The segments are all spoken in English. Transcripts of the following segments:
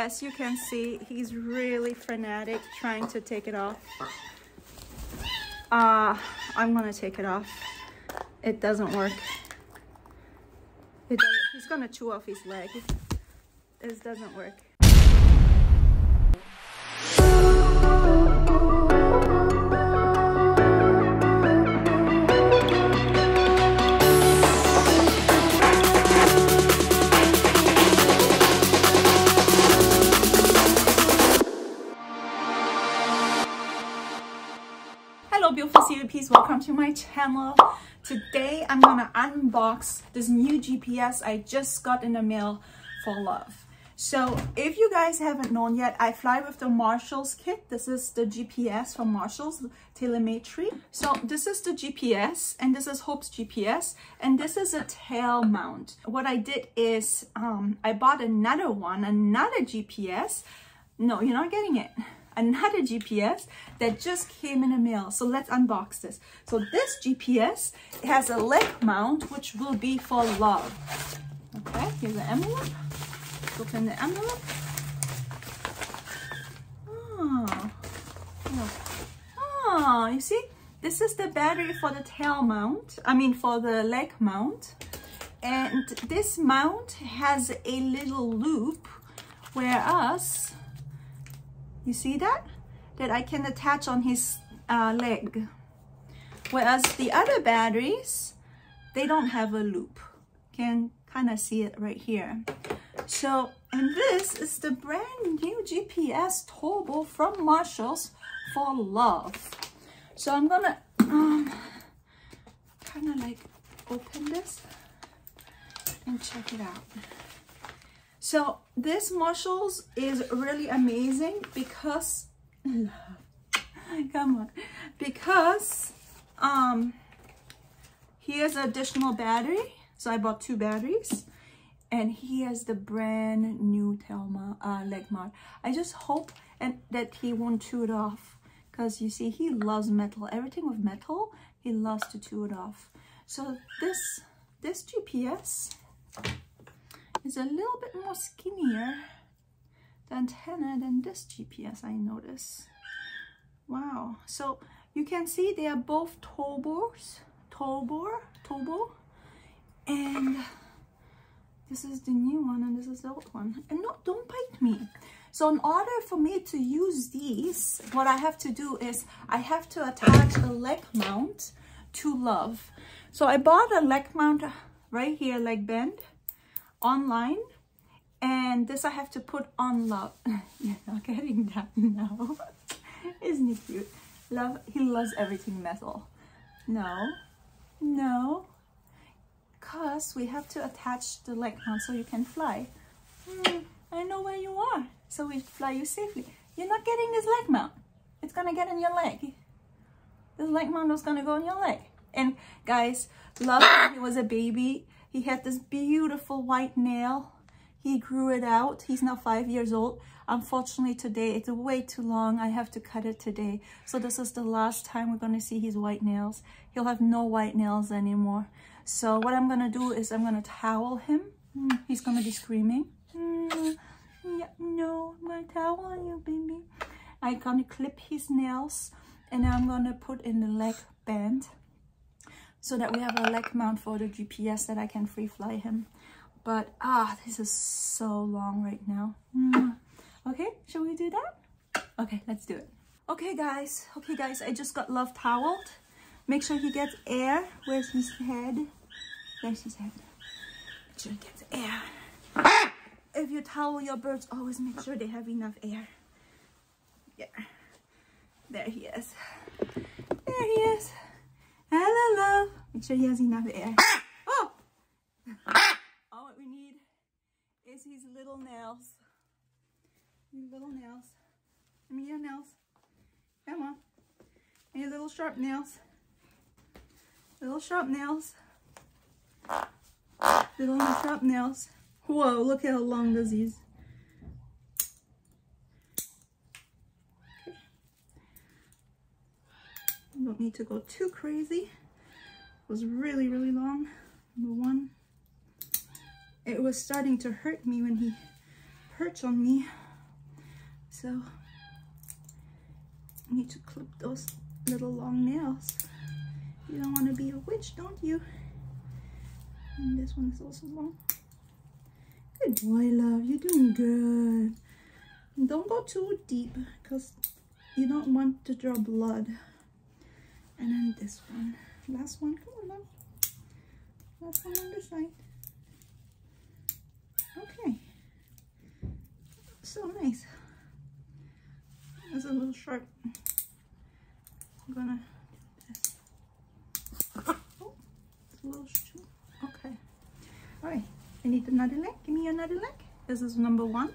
as you can see, he's really frenetic trying to take it off. I'm gonna take it off. It doesn't work. It doesn't, he's gonna chew off his leg. It doesn't work. Beautiful CWPs, welcome to my channel. Today I'm gonna unbox this new GPS I just got in the mail for love. So if you guys haven't known yet, I fly with the Marshall's kit. This is the GPS from Marshall's telemetry. So this is the GPS and this is Hope's GPS and this is a tail mount. What I did is I bought another one, another GPS. No, you're not getting it. Another GPS that just came in the mail. So let's unbox this. So this GPS has a leg mount, which will be for love. Okay, here's the envelope. Let's open the envelope. Oh. Oh, you see? This is the battery for the tail mount. I mean for the leg mount. And this mount has a little loop, whereas you see that? That I can attach on his leg. Whereas the other batteries, they don't have a loop. Can kind of see it right here. So, and this is the brand new GPS Turbo from Marshall's for love. So I'm gonna kind of like open this and check it out. So this Marshall's is really amazing because, come on, because he has an additional battery. So I bought two batteries and he has the brand new Thelma Legmark. I just hope that he won't chew it off because you see, he loves metal. Everything with metal, he loves to chew it off. So this GPS, it's a little bit more skinnier, the antenna, than this GPS I noticed. Wow. So you can see they are both Turbo. And this is the new one and this is the old one. And no, don't bite me. So in order for me to use these, what I have to do is I have to attach a leg mount to love. So I bought a leg mount right here, leg bend, online, and this I have to put on love. You're not getting that now. Isn't he cute? Love, he loves everything metal. No, because we have to attach the leg mount so you can fly. I know where you are, so we fly you safely. You're not getting this leg mount. It's gonna get in your leg. This leg mount was gonna go in your leg. And guys, love, when he was a baby, he had this beautiful white nail. He grew it out. He's now 5 years old. Unfortunately, today, it's way too long. I have to cut it today. So this is the last time we're gonna see his white nails. He'll have no white nails anymore. So what I'm gonna do is I'm gonna towel him. He's gonna be screaming. Yeah, no, I'm gonna towel you, baby. I'm gonna clip his nails and I'm gonna put in the leg band, so that we have a leg mount for the GPS that I can free fly him. But this is so long right now. Okay, shall we do that? Okay, let's do it. Okay guys, I just got love toweled. Make sure he gets air. Where's his head? There's his head. Make sure he gets air. If you towel your birds, always make sure they have enough air. Yeah, there he is. There he is. Hello, love. Make sure he has enough air. Oh! All we need is his little nails. His little nails. Give me your nails. Come on. And your little sharp nails. Little sharp nails. Little sharp nails. Whoa, look how long this is. Don't need to go too crazy. It was really, really long. Number one, it was starting to hurt me when he perched on me. So you need to clip those little long nails. You don't want to be a witch, don't you? And this one is also long. Good boy, love, you're doing good. And don't go too deep because you don't want to draw blood. And then this one, last one, come on, love. Last one on this side. Okay, so nice. That's a little sharp. I'm gonna do this. Oh, it's a little too. Okay, all right. I need another leg. Give me another leg. This is number one.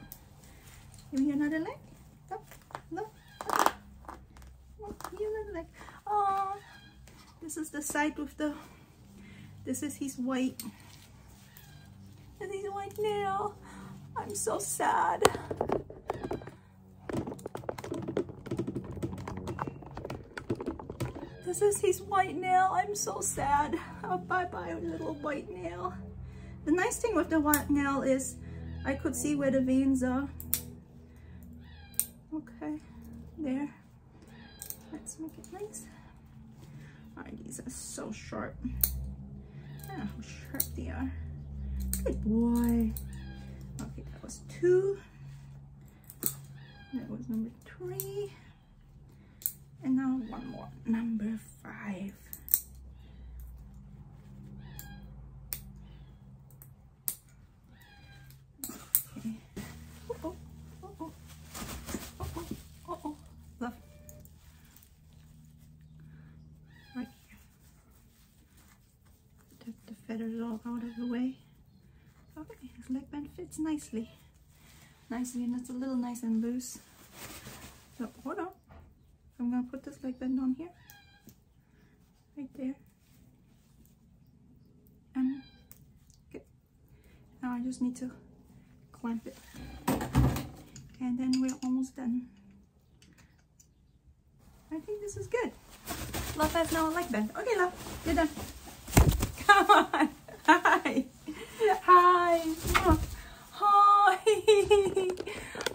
Give me another leg. Up, up, up. Oh, give me another leg. Oh, this is the side with the. This is his white. This is his white nail. I'm so sad. This is his white nail. I'm so sad. Oh, bye bye, little white nail. The nice thing with the white nail is I could see where the veins are. Okay, there. Let's make it nice. Alright, these are so sharp. I don't know how sharp they are. Good boy. Okay, that was two. That was number three. And now one more, number five. Feathers all out of the way. Okay, his leg band fits nicely. Nicely, and it's a little nice and loose. So hold on. I'm gonna put this leg band on here. Right there. And good. Now I just need to clamp it. And then we're almost done. I think this is good. Love has now a leg band. Okay, love, you're done. Come on. Hi. Hi. Hi.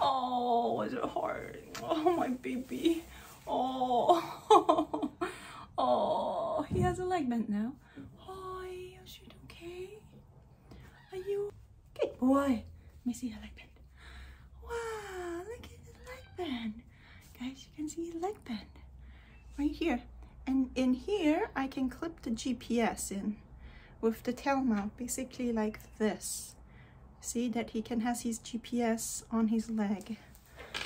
Oh, was it hard? Oh, my baby. Oh. Oh, he has a leg bent now. Hi. Is she okay? Are you good boy? Let me see your leg bend. Wow, look at the leg bend. Guys, you can see his leg bend. Right here. And in here, I can clip the GPS in. With the tail mount, basically like this. See that he can has his GPS on his leg.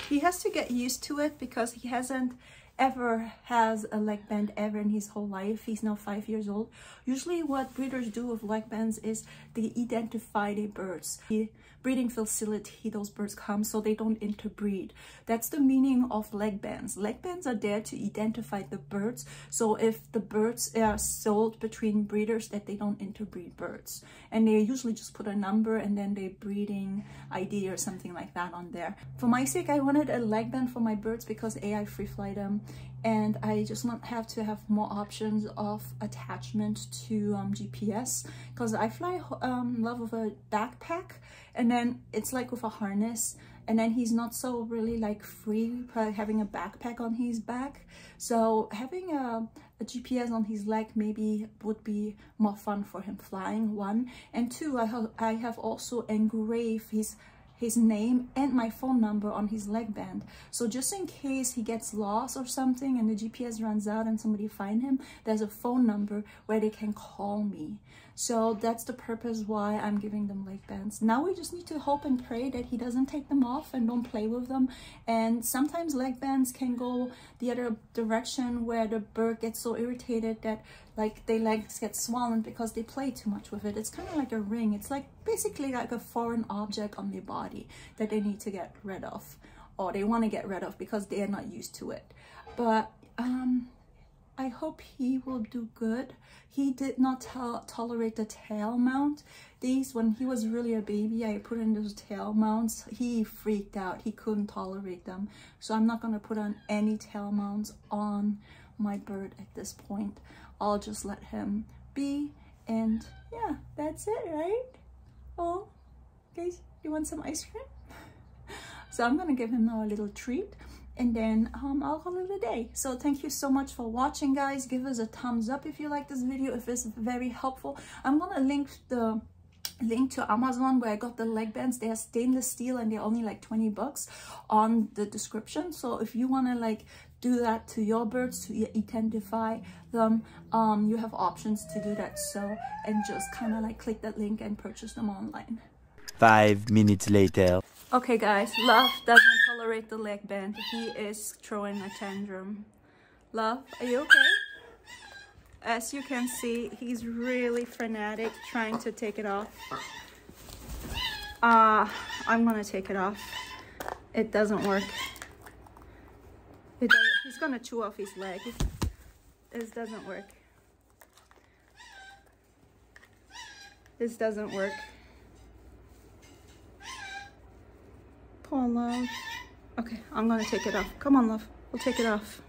He has to get used to it because he hasn't ever has a leg band ever in his whole life. He's now 5 years old. Usually what breeders do with leg bands is they identify the birds. The breeding facility those birds come so they don't interbreed. That's the meaning of leg bands. Leg bands are there to identify the birds. So if the birds are sold between breeders that they don't interbreed birds. And they usually just put a number and then they breeding ID or something like that on there. For my sake, I wanted a leg band for my birds because A, I free fly them. And I just want to have more options of attachment to GPS because I fly love with a backpack and then it's like with a harness and then he's not so really like free by having a backpack on his back. So having a GPS on his leg maybe would be more fun for him flying, one. And two, I have also engraved his name and my phone number on his leg band. So just in case he gets lost or something and the GPS runs out and somebody find him, there's a phone number where they can call me. So that's the purpose why I'm giving them leg bands. Now we just need to hope and pray that he doesn't take them off and don't play with them. And sometimes leg bands can go the other direction where the bird gets so irritated that like their legs get swollen because they play too much with it. It's kind of like a ring. It's like basically like a foreign object on their body that they need to get rid of or they want to get rid of because they are not used to it. But I hope he will do good. He did not tolerate the tail mount. These, when he was really a baby, I put in those tail mounts. He freaked out. He couldn't tolerate them. So I'm not going to put on any tail mounts on my bird at this point. I'll just let him be. And yeah, that's it, right? Oh, guys, you want some ice cream? So I'm gonna give him a little treat, and then I'll call it a day. So thank you so much for watching, guys. Give us a thumbs up if you like this video, if it's very helpful. I'm gonna link the link to Amazon where I got the leg bands. They are stainless steel and they're only like 20 bucks on the description. So if you want to like do that to your birds, to identify them, you have options to do that. So, and just kind of like click that link and purchase them online. 5 minutes later. Okay guys, Love doesn't tolerate the leg band. He is throwing a tantrum. Love, are you okay? As you can see, he's really frenetic trying to take it off. I'm gonna take it off. It doesn't work. It doesn't, he's gonna chew off his leg. This doesn't work. This doesn't work. Poor Love. Okay, I'm gonna take it off. Come on, Love, we'll take it off.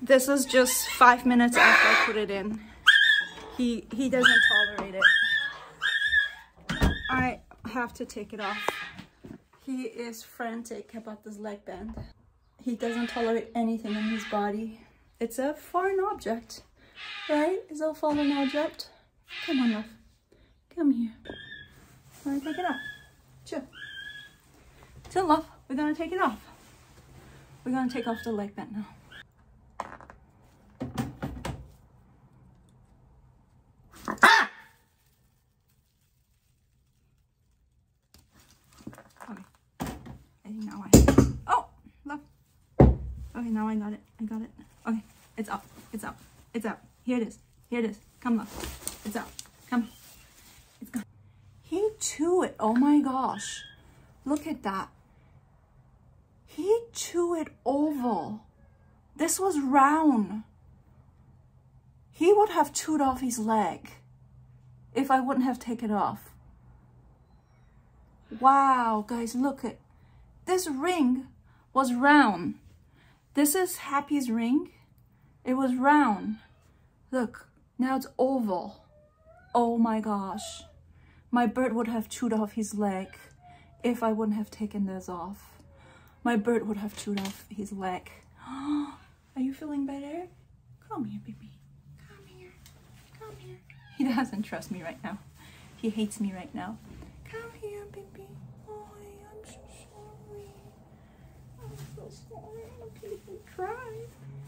This is just 5 minutes after I put it in. He doesn't tolerate it. I have to take it off. He is frantic about this leg band. He doesn't tolerate anything in his body. It's a foreign object, right? It's a foreign object. Come on, Love. Come here. We're gonna take it off. Chill. Chill, Love. We're gonna take it off. We're gonna take off the leg band now. Okay, now I got it. I got it. Okay, it's up. It's up. It's up. Here it is. Here it is. Come on. It's up. Come on. It's gone. He chewed it. Oh my gosh. Look at that. He chewed it oval. This was round. He would have chewed off his leg if I wouldn't have taken it off. Wow, guys, look at this ring was round. This is Happy's ring. It was round. Look, now it's oval. Oh my gosh. My bird would have chewed off his leg if I wouldn't have taken this off. My bird would have chewed off his leg. Are you feeling better? Come here, baby. Come here. Come here. He doesn't trust me right now. He hates me right now. Come here, baby. Oh, I'm so sorry. I'm so sorry. I'm gonna cry.